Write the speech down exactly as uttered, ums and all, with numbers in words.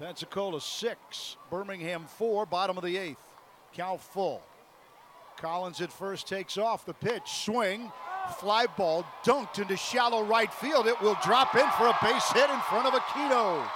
Pensacola six, Birmingham four, bottom of the eighth. Cal full. Collins at first takes off, the pitch, swing, fly ball dunked into shallow right field. It will drop in for a base hit in front of Aquino.